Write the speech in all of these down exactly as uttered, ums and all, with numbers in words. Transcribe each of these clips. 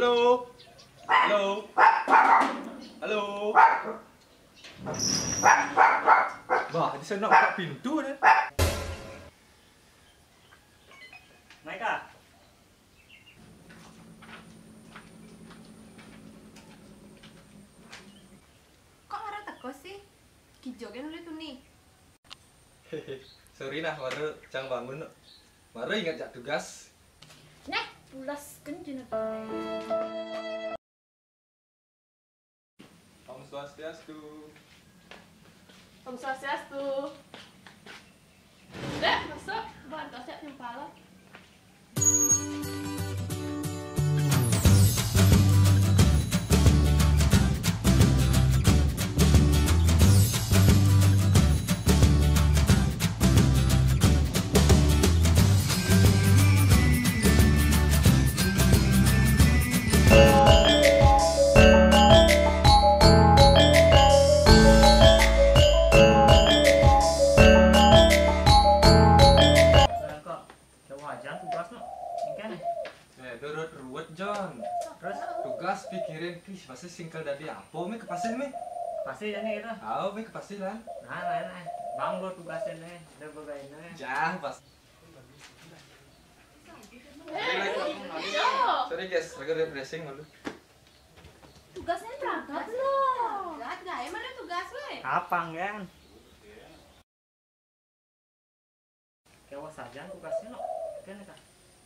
Halo? Halo? Halo? Bah, di sana buka pintu deh. Naik ah. Kok ngara teko sih? Kijogen udah tuh nih. Hehe, sorry nah, baru cang bangun. Baru ingat jak tugas. Nah, pulaskan jenat. Om Swastiastu. Om Swastiastu. Dek, masuk. Bahan tosek nyempala. Tugas pikirin, ih pasti singkel dari apa mi kepasin mi? Kepasin ya nih itu? Aw mi kepasin lah. Nah lah lah, bang lo tugasin nih, udah bagaimana? Jah pas. Sorry guys, agak refreshing malu. Tugasnya berangkat loh. Berangkat gak? Emang ada tugas we? Apa kan? Kewas saja tugasnya lo, kan ya kak?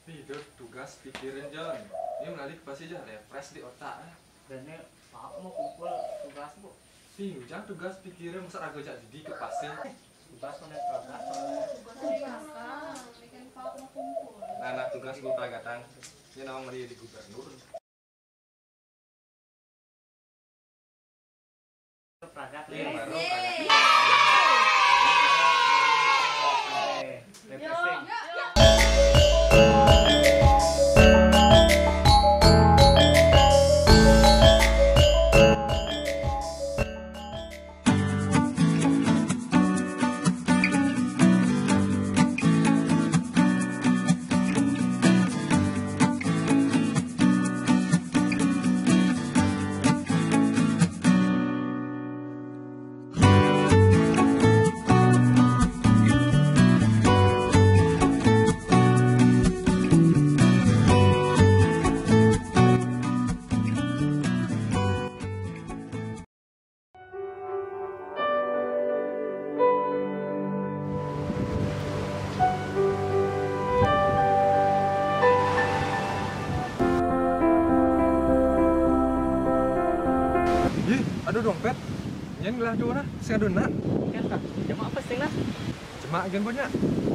Tidur tugas pikirin John. Ini menarik pasti aja refresh di otak. Dan ini Pak mau kumpul tugas bu. Sih, jangan tugas pikirin masa agak jadi ke pasir. Tugas mana tugas? Tugas bikin Pak mau kumpul. Nah, nah tugas bu peragatan. Ini nama Maria di gubernur. Peragatan. Iya, baru peragatan. Aduh dompet, yang gelah dua lah, saya donak. Kan kak, jemaah apa sih lah? Jemaah agen banyak,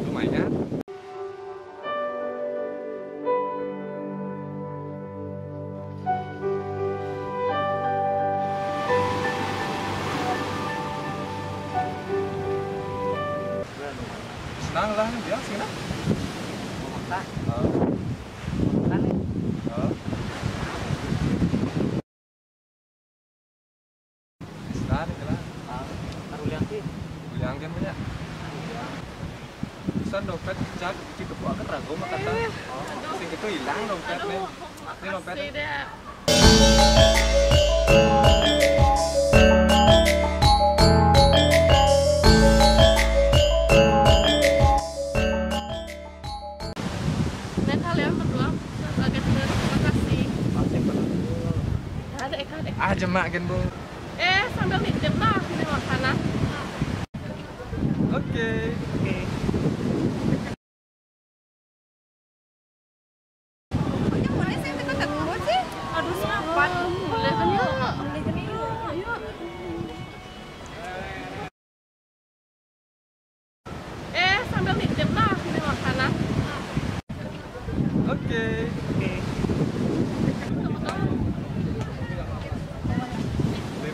lumayan. Senang lah, dia sih lah. Mau makan? Mau makan nih? Pesan dompet cat di kepua kan ragu mah kata sing itu hilang dompet nih ini dompet dan kalian berdua agak terima kasih ada Eka deh ah jemak kan bu eh sambil nitip lah ini makanan oke oke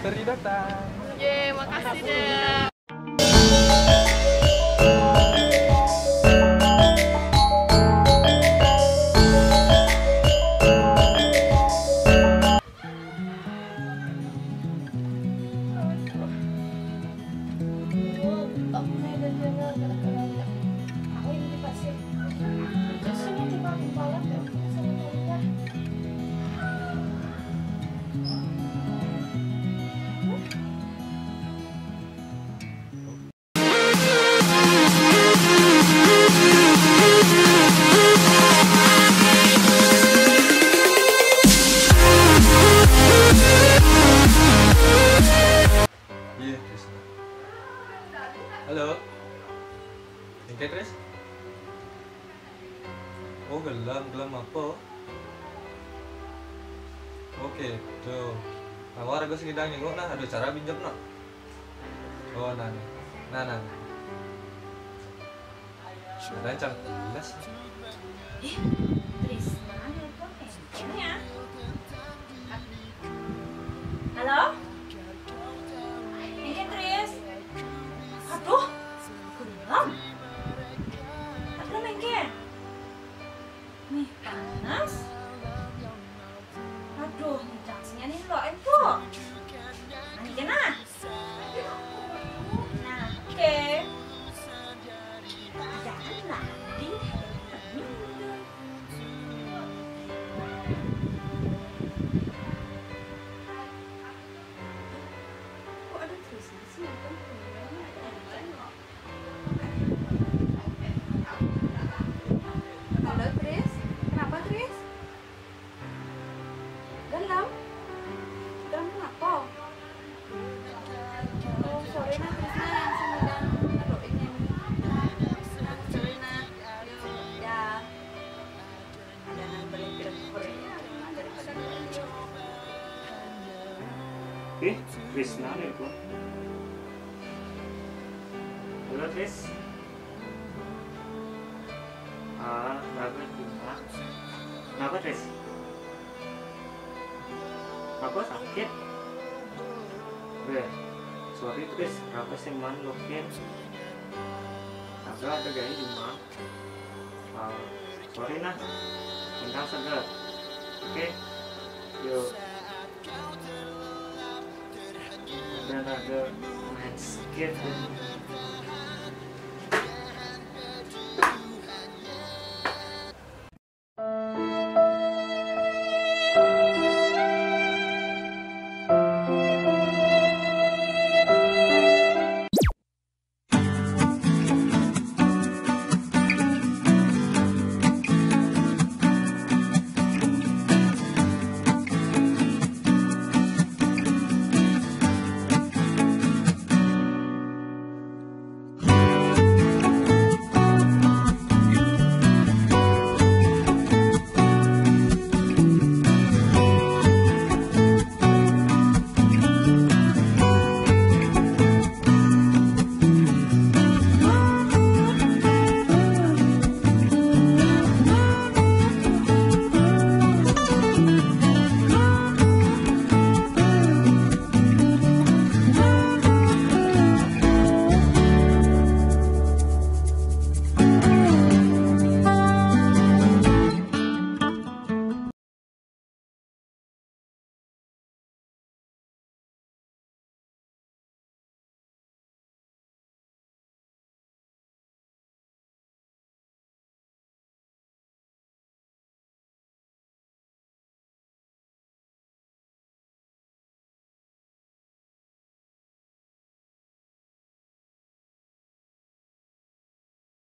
Beri datang. Ye, makasih deh. Aku Halo. Oke, Tris. Oh, gelam, gelam apa? Oke, tuh. Awal aku sedang nengok nah, ada cara pinjam nak. Oh, nah, nah, nah. Sudah jam sebelas. Eh, Tris, mana kau? Ini ya. Halo. Eh, Tris nanya kok. Halo Tris. Ah, kenapa Tris? Kenapa Tris? Kenapa sakit? Weh, sorry Tris, kenapa sih man lokin? Agak ada gaya cuma. Ah, sorry nah, tentang segera. Oke, yuk. Ada ada main skate.